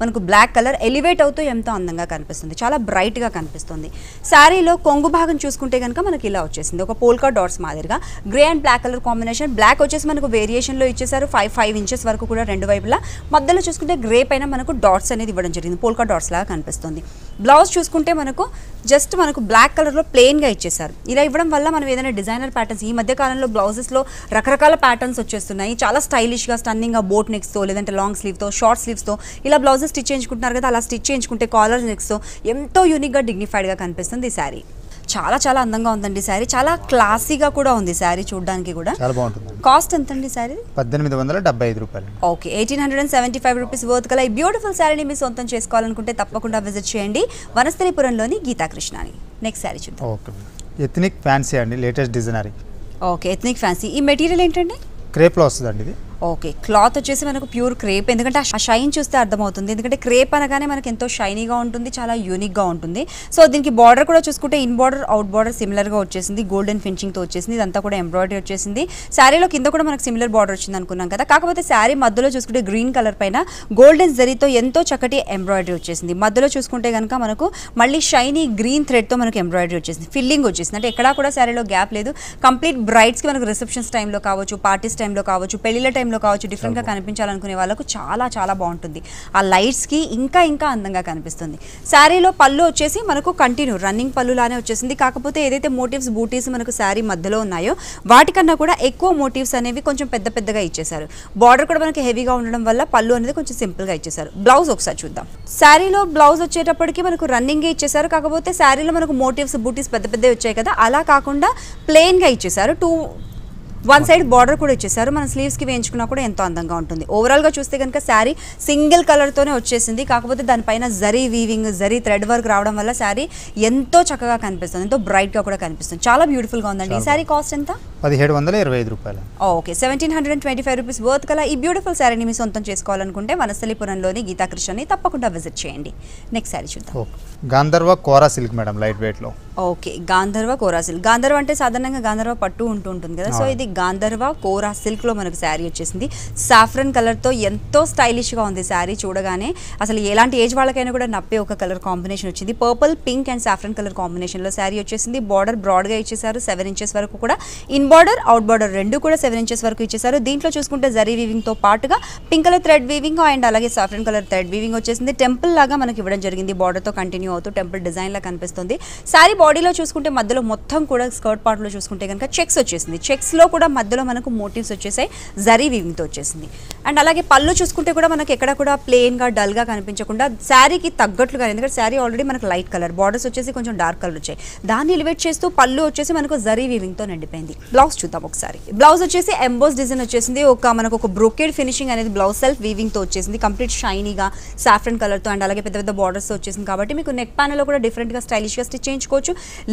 మనకు బ్లాక్ కలర్ ఎలివేట్ అవుతూ ఎంతో అందంగా కనిపిస్తుంది, చాలా బ్రైట్గా కనిపిస్తుంది. శారీలో కొంగు భాగం చూసుకుంటే కనుక మనకి ఇలా వచ్చేసింది, ఒక పోల్కా డాట్స్ మాదిరిగా. Grey and black colour combination. Black వచ్చేసి మనకు వేరియేషన్లో ఇచ్చేసారు, 5 ఇంచెస్ వరకు కూడా రెండు వైపులా. మధ్యలో చూసుకుంటే గ్రే పైన మనకు డాట్స్ అనేది ఇవ్వడం జరిగింది, పోల్కా డాట్స్ లాగా కనిపిస్తుంది. బ్లౌజ్ చూసుకుంటే మనకు జస్ట్ మనకు బ్లాక్ కలర్లో ప్లెయిన్గా ఇచ్చేసారు. ఇలా ఇవ్వడం వల్ల మనం ఏదైనా డిజైనర్ ప్యాటర్న్స్, ఈ మధ్య కాలంలో బ్లౌజెస్లో రకరకాల ప్యాటర్న్స్ వచ్చేస్తున్నాయి. చాలా స్టైలిష్గా, స్టన్నింగ్గా బోట్ నెక్స్తో, లేదంటే లాంగ్ స్లీవ్తో, షార్ట్ స్లీవ్స్తో ఇలా బ్లౌజెస్ స్టిచ్ చేయించుకుంటున్నారు కదా. అలా స్టిచ్ చేయించుకుంటే కాలర్ నెక్స్తో ఎంతో యూనిక్గా, డిగ్నిఫైడ్గా కనిపిస్తుంది ఈ శారీ. చాలా చాలా అందంగా ఉందండి శారీ, చాలా క్లాసీగా కూడా ఉంది శారీ చూడడానికి కూడా. కాస్ట్ ఎంతండి శారీ? 1875 రూపాయలు. ఓకే, 1875 రూపీస్ వర్త్ కల ఈ బ్యూటిఫుల్ శారీని మీ సొంతం చేసుకోవాలనుకుంటే తప్పకుండా విజిట్ చేయండి వనస్థలిపురంలోని గీతాకృష్ణని. నెక్స్ట్ శారీ చూద్దాం. ఓకే, ఎథ్నిక్ ఫ్యాన్సీ అండి, latest designery. Okay, ethnic fancy. ఈ మెటీరియల్ ఏంటండి? క్రేప్లో వస్తుందండి ఇది. Okay, cloth వచ్చేసి మనకు pure crepe. ఎందుకంటే ఆ షైన్ చూస్తే అర్థమవుతుంది. ఎందుకంటే క్రేప్ అనగానే మనకి ఎంతో షైనీగా ఉంటుంది, చాలా యూనిక్ గా ఉంటుంది. సో దీనికి బార్డర్ కూడా చూసుకుంటే in border out border similar గా వచ్చేసింది, గోల్డెన్ ఫినిషింగ్ తో వచ్చేసింది. ఇదంతా కూడా ఎంబ్రాయిడరీ వచ్చేసింది. శారీలో కింద కూడా మనకు సిమిలర్ బార్డర్ వచ్చింది అనుకున్నాం కదా. కాకపోతే శారీ మధ్యలో చూసుకుంటే గ్రీన్ కలర్ పైన గోల్డెన్ జరీతో ఎంతో చక్కటి ఎంబ్రాయిడరీ వచ్చేసింది. మధ్యలో చూసుకుంటే కనుక మనకు మళ్ళీ షైనీ గ్రీన్ థ్రెడ్ తో మనకు ఎంబ్రాయిడరీ వచ్చేసింది, ఫిల్లింగ్ వచ్చేసింది. అంటే ఎక్కడా కూడా శారీలో గ్యాప్ లేదు. కంప్లీట్ బ్రైడ్స్ కి మనకు రిసెప్షన్స్ టైంలో కావచ్చు, పార్టీస్ టైంలో కావచ్చు, పెళ్లిల టైం కావచ్చు, డిఫరెంట్ గా కనిపించాలనుకునే వాళ్ళకు చాలా చాలా బాగుంటుంది. ఆ లైట్స్ కి ఇంకా ఇంకా అందంగా కనిపిస్తుంది. శారీలో పళ్ళు వచ్చేసి మనకు కంటిన్యూ రన్నింగ్ పళ్ళులానే వచ్చేసింది. కాకపోతే ఏదైతే మోటివ్స్ బూటీస్ మనకు శారీ మధ్యలో ఉన్నాయో వాటికన్నా కూడా ఎక్కువ మోటివ్స్ అనేవి కొంచెం పెద్ద పెద్దగా ఇచ్చేసారు. బార్డర్ కూడా మనకి హెవీగా ఉండడం వల్ల పళ్ళు అనేది కొంచెం సింపుల్ గా ఇచ్చేసారు. బ్లౌజ్ ఒకసారి చూద్దాం. శారీలో బ్లౌజ్ వచ్చేటప్పటికి మనకు రన్నింగ్ ఇచ్చేసారు. కాకపోతే శారీలో మనకు మోటివ్స్ బూటీస్ పెద్ద పెద్దవి వచ్చాయి కదా, అలా కాకుండా ప్లెయిన్ గా ఇచ్చేసారు. వన్ సైడ్ బార్డర్ కూడా ఇచ్చేసారు. మనం స్లీవ్స్ కి వేయించుకున్నా కూడా ఎంతో అందంగా ఉంటుంది. ఓవరాల్ గా చూస్తే కనుక శారీ సింగిల్ కలర్ తోనే వచ్చేసింది. కాకపోతే దానిపైన zari weaving, zari thread work రావడం వల్ల శారీ ఎంతో చక్కగా కనిపిస్తుంది, ఎంతో బ్రైట్ గా కూడా కనిపిస్తుంది. చాలా బ్యూటిఫుల్ గా ఉందండి. ఈ శారీ కాస్ట్ ఎంత? 1725 రూపాయలు. ఓకే, 1725 రూపీస్ వర్త్ కల ఈ బ్యూటిఫుల్ శారీని మీ సొంతం చేసుకోవాలనుకుంటే వనస్థలిపురంలోని గీతా కృష్ణని తప్పకుండా విజిట్ చేయండి. నెక్స్ట్ శారీ చూద్దాం. గాంధర్వ కోరా సిల్క్ మేడం, లైట్ వెయిట్ లో. ఓకే, గాంధర్వ కోరా సిల్క్. గాంధర్వ అంటే సాధారణంగా గాంధర్వ పట్టు ఉంటుంది కదా, సో ఇది గాంధర్వ కోరా సిల్క్ లో మనకు శారీ వచ్చేసింది. సాఫ్రన్ కలర్ తో ఎంతో స్టైలిష్ గా ఉంది శారీ. చూడగానే అసలు ఎలాంటి ఏజ్ వాళ్ళకైనా కూడా నప్పే ఒక కలర్ కాంబినేషన్ వచ్చింది. Purple, pink and saffron colour combination లో శారీ వచ్చేసింది. బార్డర్ బ్రాడ్ గా ఇచ్చేసారు, 7 ఇంచెస్ వరకు కూడా. ఇన్ బార్డర్ అవుట్ బార్డర్ రెండు కూడా 7 ఇంచెస్ వరకు ఇచ్చేసారు. దీంట్లో చూసుకుంటే జరీ వీవింగ్ తో పాటుగా pink colour thread weaving and అలాగే సాఫ్రన్ కలర్ థ్రెడ్ వీవింగ్ వచ్చేసింది. టెంపుల్ లాగా మనకి ఇవ్వడం జరిగింది. బార్డర్ తో కంటిన్యూ అవుతూ టెంపుల్ డిజైన్ లా కనిపిస్తుంది. శారీ బాడీలో చూసుకుంటే మధ్యలో మొత్తం కూడా స్కర్ట్ పార్ట్ లో చూసుకుంటే కనుక చెక్స్ వచ్చేసింది. చెక్స్ లో కూడా మధ్యలో మనకు మోటివ్స్ వచ్చేసాయి, జరీ వీవింగ్ తో వచ్చేసింది. అండ్ అలాగే పళ్ళు చూసుకుంటే కూడా మనకి ఎక్కడ కూడా ప్లెయిన్ గా డల్ గా కనిపించకుండా శారీకి తగ్గట్లుగా, ఎందుకంటే శారీ ఆల్రెడీ మనకు లైట్ కలర్, బార్డర్స్ వచ్చేసి కొంచెం డార్క్ కలర్ వచ్చాయి. దాన్ని ఎలివేట్ చేస్తూ పళ్ళు వచ్చేసి మనకు జరీ వీవింగ్ తో నిండిపోయింది. బ్లౌజ్ చూద్దాం ఒకసారి. బ్లౌజ్ వచ్చేసి ఎంబోస్ డిజైన్ వచ్చేసింది. మనకు ఒక బ్రోకేడ్ ఫినిషింగ్ అనేది బ్లౌజ్ సెల్ఫ్ వీవింగ్ తో వచ్చేసింది. కంప్లీట్ షైనీగా సాఫ్రన్ కలర్ తో అండ్ అలాగే పెద్ద పెద్ద బార్డర్స్ వచ్చేసింది. కాబట్టి మీకు నెక్ ప్యానెల్లో కూడా డిఫరెంట్ గా స్టైలిష్ గా స్టిచ్ చేయించుకోవచ్చు.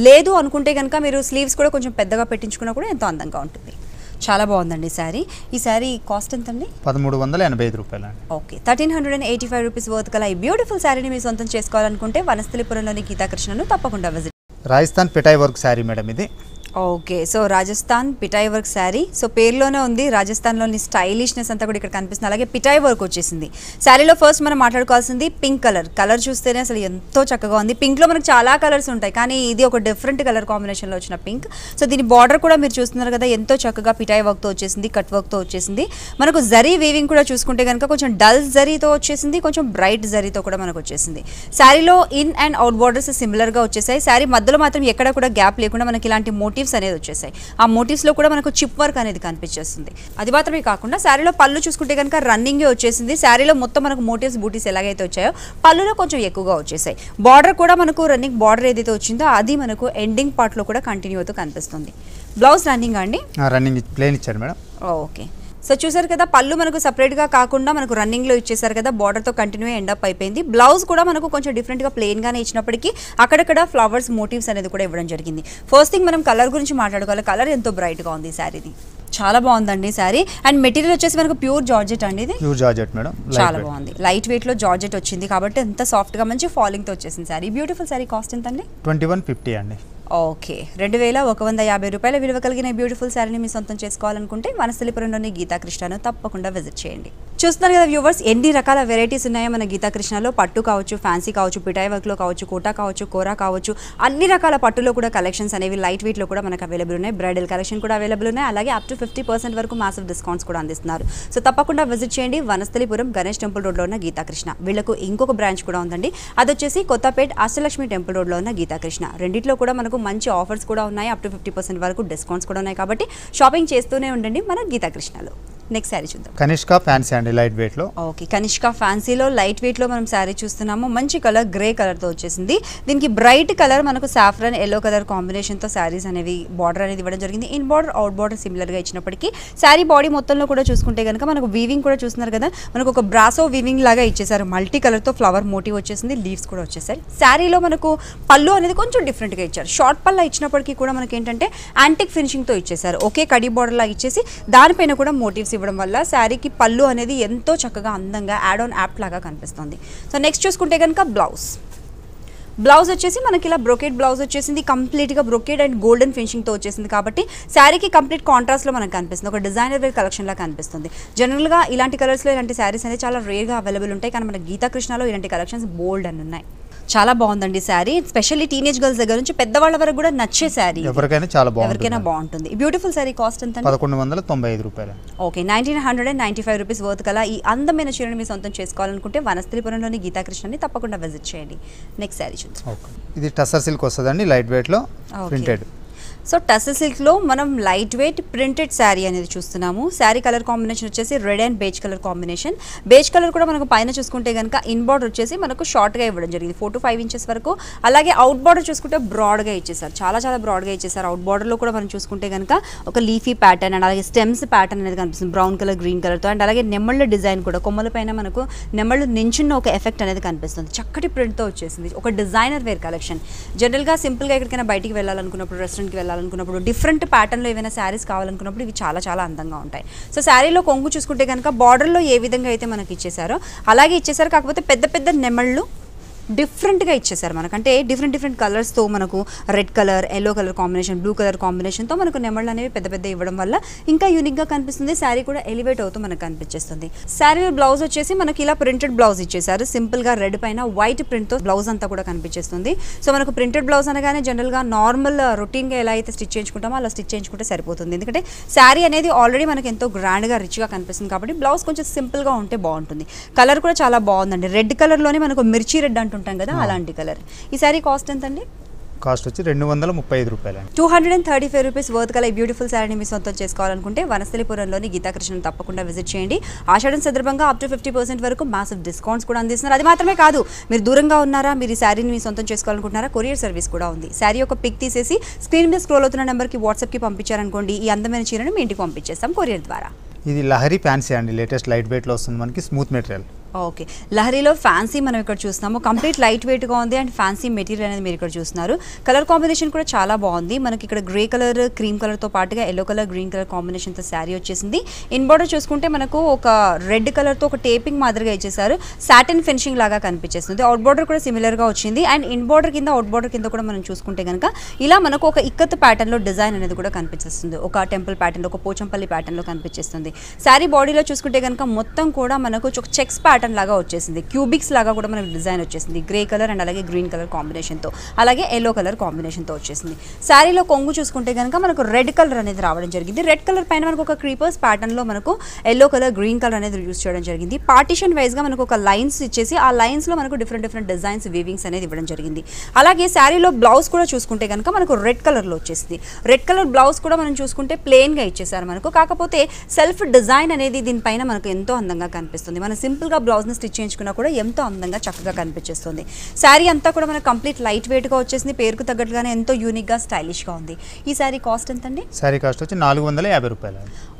లేదు అనుకుంటే కనుక మీరు స్లీవ్స్ కూడా కొంచెం పెద్దగా పెట్టించుకున్నా కూడా ఎంతో అందంగా ఉంటుంది. చాలా బాగుందండి శారీ. ఈ శారీ కాస్ట్ ఎంత అండి? 1385 రూపాయలు. ఓకే, 1385 రూపీస్ వర్త్ కల ఈ బ్యూటిఫుల్ శారీని మీరు సొంతం చేసుకోవాలనుకుంటే వనస్థలిపురంలోని గీతాకృష్ణను తప్పకుండా విజిట్. రాజస్థాన్ పిఠాయి వర్క్ శారీ మేడం ఇది. ఓకే, సో రాజస్థాన్ పిఠాయి వర్క్ శారీ. సో పేరులోనే ఉంది, రాజస్థాన్లోని స్టైలిష్నెస్ అంతా కూడా ఇక్కడ కనిపిస్తుంది. అలాగే పిఠాయి వర్క్ వచ్చేసింది శారీలో. ఫస్ట్ మనం మాట్లాడుకోవాల్సింది పింక్ కలర్. కలర్ చూస్తేనే అసలు ఎంతో చక్కగా ఉంది. పింక్లో మనకు చాలా కలర్స్ ఉంటాయి, కానీ ఇది ఒక డిఫరెంట్ కలర్ కాంబినేషన్లో వచ్చిన పింక్. సో దీని బార్డర్ కూడా మీరు చూస్తున్నారు కదా, ఎంతో చక్కగా పిఠాయి వర్క్తో వచ్చేసింది, కట్ వర్క్తో వచ్చేసింది. మనకు జరీ వీవింగ్ కూడా చూసుకుంటే కనుక కొంచెం డల్ జరీతో వచ్చేసింది, కొంచెం బ్రైట్ జరీతో కూడా మనకు వచ్చేసింది. శారీలో ఇన్ అండ్ అవుట్ బార్డర్స్ సిమిలర్గా వచ్చేసాయి. శారీ మధ్యలో మాత్రం ఎక్కడ కూడా గ్యాప్ లేకుండా మనకి ఇలాంటి మోటివ్స్ అనేది వచ్చేసాయి. ఆ మోటివ్స్ లో కూడా మనకు చిప్ వర్క్ అనేది కనిపించేస్తుంది. అది మాత్రమే కాకుండా శారీలో పళ్ళు చూసుకుంటే కనుక రన్నింగే వచ్చేసింది. శారీలో మొత్తం మనకు మోటివ్స్ బూటీస్ ఎలాగైతే వచ్చాయో పళ్ళులో కొంచెం ఎక్కువగా వచ్చేసాయి. బార్డర్ కూడా మనకు రన్నింగ్ బార్డర్ ఏదైతే వచ్చిందో అది మనకు ఎండింగ్ పార్ట్ లో కూడా కంటిన్యూ అవుతూ కనిపిస్తుంది. బ్లౌజ్ రన్నింగ్ అండి, రన్నింగ్ ప్లేన్ ఇచ్చారు మేడం. ఓకే, సో చూసారు కదా, పళ్ళు మనకు సపరేట్ గా కాకుండా మనకు రన్నింగ్ లో ఇచ్చేసారు కదా, బార్డర్ తో కంటిన్యూ ఎండ్ అప్ అయిపోయింది. బ్లౌజ్ కూడా మనకు కొంచెం డిఫరెంట్ గా ప్లెయిన్ గానే ఇచ్చినప్పటికీ అక్కడక్కడ ఫ్లవర్స్ మోటివ్స్ అనేది కూడా ఇవ్వడం జరిగింది. ఫస్ట్ థింగ్ మనం కలర్ గురించి మాట్లాడుకోవాలి. కలర్ ఎంతో బ్రైట్ గా ఉంది శారీది. చాలా బాగుందండి శారీ. అండ్ మెటీరియల్ వచ్చేసి మనకు ప్యూర్ జార్జెట్ అండి. ఇది ప్యూర్ జార్జెట్ మేడం, చాలా బాగుంది. లైట్ వెయిట్ లో జార్జెట్ వచ్చింది కాబట్టి ఎంత సాఫ్ట్ గా మంచి ఫాలింగ్ తో వచ్చేసింది శారీ. బ్యూటిఫుల్ శారీ. కాస్ట్ ఎంత అండి? 2150 అండి. ఓకే, 2150 రూపాయల విలువ కలిగిన బ్యూటిఫుల్ శారీని మీ సొంతం చేసుకోవాలనుకుంటే వనస్థలిపురంలోని గీతా కృష్ణను తప్పకుండా విజిట్ చేయండి. చూస్తున్నారు కదా వ్యూవర్స్, ఎన్ని రకాల వెరైటీస్ ఉన్నాయో మన గీతా కృష్ణలో. పట్టు కావచ్చు, ఫ్యాన్సీ కావచ్చు, పిఠాయి వర్క్లో కావచ్చు, కోటా కావచ్చు, కోరా కావచ్చు, అన్ని రకాల పట్టులో కూడా కలెక్షన్స్ అనేవి లైట్ వెయిట్లో కూడా మనకు అవైలబుల్ ఉన్నాయి. బ్రైడల్ కలెక్షన్ కూడా అవైలబుల్ ఉన్నాయి. అలాగే అప్ టు 50% వరకు మాసివ్ డిస్కౌంట్స్ కూడా అందిస్తున్నారు. సో తప్పకుండా విజిట్ చేయండి. వనస్థలిపురం గణేష్ టెంపుల్ రోడ్లో ఉన్న గీతా కృష్ణ. వీళ్ళకు ఇంకొక బ్రాంచ్ కూడా ఉందండి, అది వచ్చేసి కొత్తపేట అష్టలక్ష్మి టెంపుల్ రోడ్లో ఉన్న గీతా కృష్ణ. రెండిట్లో కూడా మనకు మంచి ఆఫర్స్ కూడా ఉన్నాయి. అప్ టు 50% వరకు డిస్కౌంట్స్ కూడా ఉన్నాయి. కాబట్టి షాపింగ్ చేస్తూనే ఉండండి మన గీతా కృష్ణలో. నెక్స్ట్ శారీ చూద్దాం. కనిష్క ఫ్యాన్సీ అండి, లైట్ వెయిట్ లో. ఓకే, కనిష్క ఫ్యాన్సీలో లైట్ వెయిట్ లో మనం శారీ చూస్తున్నాము. మంచి కలర్ గ్రే కలర్ తో వచ్చేసింది. దీనికి బ్రైట్ కలర్ మనకు సాఫ్రన్ ఎల్లో కలర్ కాంబినేషన్ తో శారీస్ అనేవి బార్డర్ అనేది ఇవ్వడం జరిగింది. In border out border similar గా ఇచ్చినప్పటికీ శారీ బాడీ మొత్తంలో కూడా చూసుకుంటే కనుక మనకు వీవింగ్ కూడా చూస్తున్నారు కదా, మనకు ఒక బ్రాసో వీవింగ్ లాగా ఇచ్చేసారు. మల్టీ కలర్ తో ఫ్లవర్ మోటివ్ వచ్చేసింది, లీవ్స్ కూడా వచ్చేసాయి. శారీలో మనకు పళ్ళు అనేది కొంచెం డిఫరెంట్ గా ఇచ్చారు. షార్ట్ పళ్ళ ఇచ్చినప్పటికీ కూడా మనకి ఏంటంటే యాంటిక్ ఫినిషింగ్ తో ఇచ్చేసారు. ఒకే కడి బార్డర్ లాగా ఇచ్చేసి దానిపైన కూడా మోటివ్స్ ఇవ్వడం వల్ల సారీకి పల్లు అనేది ఎంతో చక్కగా అందంగా యాడ్ ఆన్ యాప్ లాగా కనిపిస్తుంది. సో నెక్స్ట్ చూసుకుంటే గనుక బ్లౌజ్. బ్లౌజ్ వచ్చేసి మనకి ఇలా బ్రోకేడ్ బ్లౌజ్ వచ్చేసింది, కంప్లీట్గా బ్రోకేడ్ అండ్ గోల్డెన్ ఫినిషింగ్తో వచ్చేసింది కాబట్టి శారీకి కంప్లీట్ కాంట్రాస్ట్లో మనకు కనిపిస్తుంది, ఒక డిజైనర్ వేర్ కలెక్షన్లా కనిపిస్తుంది. జనరల్గా ఇలాంటి కలర్స్లో ఇలాంటి శారీస్ అనేది చాలా రేర్గా అవైలబుల్ ఉంటాయి, కానీ మన గీతా కృష్ణలో ఇలాంటి కలెక్షన్స్ బోల్డ్ అని ఉన్నాయి. చాలా బాగుందండి శారీ, ఎస్పెషల్లీ టీనేజ్ గర్ల్స్ దగ్గర నుంచి పెద్దవాళ్ళ వరకు కూడా నచ్చే శారీ, ఎవరికైనా బాగుంటుంది. బ్యూటిఫుల్ శారీ కాస్ట్ ఎంత? 1195 రూపాయలు. ఓకే, 1995 రూపీస్ వర్త్ కల ఈ అందమైన చీరని మీ సొంతం చేసుకోవాలనుకుంటే వనస్థలిపురంలోని గీతాకృష్ణని తప్పకుండా విజిట్ చేయండి. నెక్స్ట్ శారీ చూద్దాం. ఇది టసర్ సిల్క్ వస్తుందండి, లైట్ వెయిట్ లో ప్రింటెడ్. సో టసర్ సిల్క్లో మనం లైట్ వెయిట్ ప్రింటెడ్ శారీ అనేది చూస్తున్నాము. శారీ కలర్ కాంబినేషన్ వచ్చేసి red and beige colour combination. Beige colour కూడా మనకు పైన చూసుకుంటే కనుక ఇన్ బార్డర్ వచ్చేసి మనకు షార్ట్గా ఇవ్వడం జరిగింది, 4 to 5 inches వరకు. అలాగే అవుట్ బార్డర్ చూసుకుంటే బ్రాడ్గా ఇచ్చేసారు, చాలా బ్రాడ్గా ఇచ్చేసారు. అవుట్ బార్డర్లో కూడా మనం చూసుకుంటే కనుక ఒక లీఫీ ప్యాటర్న్ అండ్ అలాగే స్టెమ్స్ ప్యాటర్న్ అనేది కనిపిస్తుంది, బ్రౌన్ కలర్ గ్రీన్ కలర్తో. అండ్ అలాగే నెమళ్ళ డిజైన్ కూడా, కొమ్మల పైన మనకు నెమళ్ళు నించున్న ఒక ఎఫెక్ట్ అనేది కనిపిస్తుంది. చక్కటి ప్రింట్తో వచ్చేసింది, ఒక డిజైనర్ వేర్ కలెక్షన్. జనరల్గా సింపుల్గా ఎక్కడికైనా బయటికి వెళ్ళాలనుకున్నప్పుడు, రెస్టారెంట్కి వెళ్ళాలనుకున్నప్పుడు, డిఫరెంట్ ప్యాటర్న్లో ఏమైనా శారీస్ కావాలనుకున్నప్పుడు ఇవి చాలా అందంగా ఉంటాయి. సో శారీలో కొంగు చూసుకుంటే కనుక బార్డర్లో ఏ విధంగా అయితే మనకి ఇచ్చేసారో అలాగే ఇచ్చేసారు, కాకపోతే పెద్ద నెమళ్ళు డిఫరెంట్గా ఇచ్చేసారు మనకంటే. డిఫరెంట్ కలర్స్తో మనకు red colour, yellow colour combination, blue colour కాంబినేషన్తో మనకు నెమళ్ళు అనేవి పెద్ద ఇవ్వడం వల్ల ఇంకా యూనిక్గా కనిపిస్తుంది. శారీ కూడా ఎలివేట్ అవుతూ మనకు కనిపించేస్తుంది. శారీలో బ్లౌజ్ వచ్చేసి మనకి ఇలా ప్రింటెడ్ బ్లౌజ్ ఇచ్చేసారు, సింపుల్గా రెడ్ పైన వైట్ ప్రింట్తో బ్లౌజ్ అంతా కూడా కనిపించేస్తుంది. సో మనకు ప్రింటెడ్ బ్లౌజ్ అనగానే జనరల్గా నార్మల్ రొటీన్గా ఎలా అయితే స్టిచ్ చేయించుకుంటామో అలా స్టిచ్ చేయించుకుంటే సరిపోతుంది, ఎందుకంటే శారీ అనేది ఆల్రెడీ మనకు ఎంతో గ్రాండ్గా రిచ్గా కనిపిస్తుంది కాబట్టి బ్లౌజ్ కొంచెం సింపుల్గా ఉంటే బాగుంటుంది. కలర్ కూడా చాలా బాగుందండి, రెడ్ కలర్లోనే మనకు మిర్చి రెడ్ అంటుంది కదా అలాంటి కలర్. ఈ సారీ కాస్ట్ ఎంత అండి? కాస్ట్ వచ్చి 235 రూపాయలు. 235 రూపీస్ వర్త్ కల ఈ బ్యూటిఫుల్ శారీని మీ సొంతం చేసుకోవాలనుకుంటే వనస్థలిపురంలోని గీతాకృష్ణను తప్పకుండా విజిట్ చేయండి. ఆషాఢం సందర్భంగా అప్ టు 50% వరకు మాసివ్ డిస్కౌంట్స్ కూడా అందిస్తున్నారు. అది మాత్రమే కాదు, మీరు దూరంగా ఉన్నారా, మీరు ఈ శారీని మీ సొంతం చేసుకోవాలనుకుంటున్నారా, కొరియర్ సర్వీస్ కూడా ఉంది. శారీ యొక్క పిక్ తీసేసి స్క్రీన్ మీద స్క్రోల్ అవుతున్న నెంబర్కి వాట్సాప్కి పంపించారనుకోండి, ఈ అందమైన చీరను మీ ఇంటికి పంపించేస్తాం కొరియర్ ద్వారా. ఇది లహరి ఫ్యాన్సీ అండి, లేటెస్ట్ లైట్ వెయిట్లో వస్తుంది మనకి, స్మూత్ మెటీరియల్. ఓకే, లహరీలో ఫ్యాన్సీ మనం ఇక్కడ చూస్తున్నాము, కంప్లీట్ లైట్ వెయిట్గా ఉంది అండ్ ఫ్యాన్సీ మెటీరియల్ అనేది మీరు ఇక్కడ చూస్తున్నారు. కలర్ కాంబినేషన్ కూడా చాలా బాగుంది మనకి, ఇక్కడ గ్రే కలర్ క్రీమ్ కలర్తో పాటుగా ఎల్లో కలర్ గ్రీన్ కలర్ కాంబినేషన్తో శారీ వచ్చేసింది. ఇన్ బార్డర్ చూసుకుంటే మనకు ఒక రెడ్ కలర్తో ఒక టేపింగ్ మాదిరిగా ఇచ్చేసారు, సాటిన్ ఫినిషింగ్ లాగా కనిపించేస్తుంది. అవుట్ బార్డర్ కూడా సిమిలర్గా వచ్చింది అండ్ ఇన్ బార్డర్ కింద అవుట్ బార్డర్ కింద కూడా మనం చూసుకుంటే కనుక ఇలా మనకు ఒక ఇక్కత్ ప్యాటర్న్లో డిజైన్ అనేది కూడా కనిపించేస్తుంది, ఒక టెంపుల్ ప్యాటర్న్లో, ఒక పోచంపల్లి ప్యాటర్న్లో కనిపించేస్తుంది. శారీ బాడీలో చూసుకుంటే కనుక మొత్తం కూడా మనకు చెక్స్ ప్యాటర్న్ లాగా వచ్చేసింది, క్యూబిక్స్ లాగా కూడా మనకు డిజైన్ వచ్చేసింది, గ్రే కలర్ అండ్ అలాగే గ్రీన్ కలర్ కాంబినేషన్తో అలాగే ఎల్లో కలర్ కాంబినేషన్తో వచ్చేసింది. శారీలో కొంగు చూసుకుంటే కనుక మనకు రెడ్ కలర్ అనేది రావడం జరిగింది. రెడ్ కలర్ పైన మనకు ఒక క్రీపర్స్ ప్యాటర్న్లో మనకు ఎల్లో కలర్ గ్రీన్ కలర్ అనేది యూస్ చేయడం జరిగింది. పార్టిషన్ వైజ్గా మనకు ఒక లైన్స్ ఇచ్చేసి ఆ లైన్స్లో మనకు డిఫరెంట్ డిజైన్స్, వీవింగ్స్ అనేది ఇవ్వడం జరిగింది. అలాగే శారీలో బ్లౌజ్ కూడా చూసుకుంటే కనుక మనకు రెడ్ కలర్లో వచ్చేసింది. రెడ్ కలర్ బ్లౌజ్ కూడా మనం చూసుకుంటే ప్లెయిన్గా ఇచ్చేసారు మనకు, కాకపోతే సెల్ఫ్ డిజైన్ అనేది దీనిపైన మనకు ఎంతో అందంగా కనిపిస్తుంది. మనం సింపుల్గా బ్లౌజ్ని స్టిచ్ చేయించుకున్నా కూడా ఎంతో అందంగా చక్కగా కనిపించేస్తుంది. శారీ అంతా కూడా మనకు కంప్లీట్ లైట్ వెయిట్గా వచ్చేసింది, పేరుకు తగ్గట్టుగానే ఎంతో యూనిక్గా స్టైలిష్గా ఉంది. ఈ శారీ కాస్ట్ ఎంత అండి? శారీ కాస్ట్ వచ్చి 450 రూపాయలు.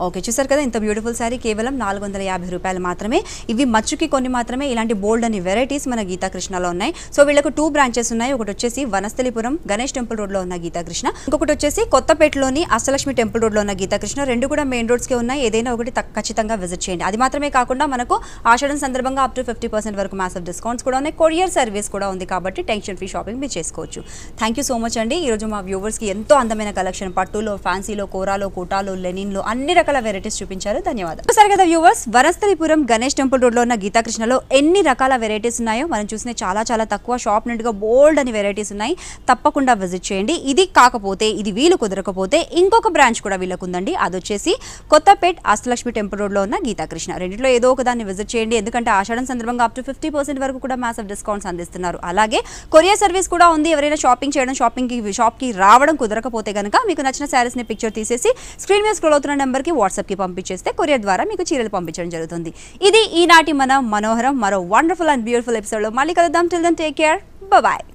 ఓకే, చూసారు కదా, ఇంత బ్యూటిఫుల్ శారీ కేవలం 450 రూపాయలు మాత్రమే. ఇవి మచ్చుకి కొన్ని మాత్రమే, ఇలాంటి బోల్డ్ అనే వెరైటీస్ మన గీతాకృష్ణలో ఉన్నాయి. సో వీళ్ళకు 2 బ్రాంచెస్ ఉన్నాయి, ఒకటి వచ్చేసి వనస్థలిపురం గణేష్ టెంపుల్ రోడ్లో ఉన్న గీతాకృష్ణ, ఇంకొకటి వచ్చేసి కొత్తపేటలోని అష్టలక్ష్మి టెంపుల్ రోడ్లో ఉన్న గీతాకృష్ణ. రెండు కూడా మెయిన్ రోడ్స్కే ఉన్నాయి, ఏదైనా ఒకటి ఖచ్చితంగా విజిట్ చేయండి. అది మాత్రమే కాకుండా మనకు ఆషాఢం సందర్భంగా అప్ టు 50% వరకు మ్యాసివ్ డిస్కౌంట్స్ కూడా ఉన్నాయి, కొరియర్ సర్వీస్ కూడా ఉంది కాబట్టి టెన్షన్ ఫ్రీ షాపింగ్ మీరు చేసుకోవచ్చు. థ్యాంక్ యూ సో మచ్ అండి. ఈరోజు మా వ్యూవర్స్కి ఎంతో అందమైన కలెక్షన్ పట్టులో, ఫ్యాన్సీలో, కోరాలో, కోటాలో, లెనిన్లో అన్ని రకాల వెరైటీస్ చూపించారు. ధన్యవాదాలు. సరే కదా వ్యూవర్స్, వనస్థలిపురం గణేష్ టెంపుల్ రోడ్లో ఉన్న గీతాకృష్ణలో ఎన్ని రకాల వెరైటీస్ ఉన్నాయో మనం చూసిన చాలా తక్కువ. షాప్ నిండుగా బోల్డ్ అని వెరైటీస్ ఉన్నాయి, తప్పకుండా విజిట్ చేయండి. ఇది కాకపోతే, ఇది వీలు కుదరకపోతే ఇంకొక బ్రాంచ్ కూడా వీళ్ళకు ఉందండి, అది వచ్చేసి కొత్తపేట్ అష్టలక్ష్మి టెంపుల్ రోడ్లో ఉన్న గీతాకృష్ణ. రెండిట్లో ఏదో ఒక దాన్ని విజిట్ చేయండి, ఎందుకంటే ఆషాఢం సందర్భంగా అప్ టు 50% వరకు కూడా మ్యాసివ్ డిస్కౌంట్స్ అందిస్తున్నారు. అలాగే కొరియర్ సర్వీస్ కూడా ఉంది. ఎవరైనా షాప్కి రావడం కుదరకపోతే కనుక మీకు నచ్చిన శారీస్ని పిక్చర్ తీసేసి స్క్రీన్ మీద స్క్రోల్ అవుతున్న నెంబర్కి వాట్సాప్కి పంపించేస్తే కొరియర్ ద్వారా మీకు చీరలు పంపించడం జరుగుతుంది. ఇది ఈనాటి మన మనోహరం. మరో వండర్ఫుల్ అండ్ బ్యూటిఫుల్ ఎపిసోడ్లో మళ్ళీ కలుద్దాం. Till then take care, bye.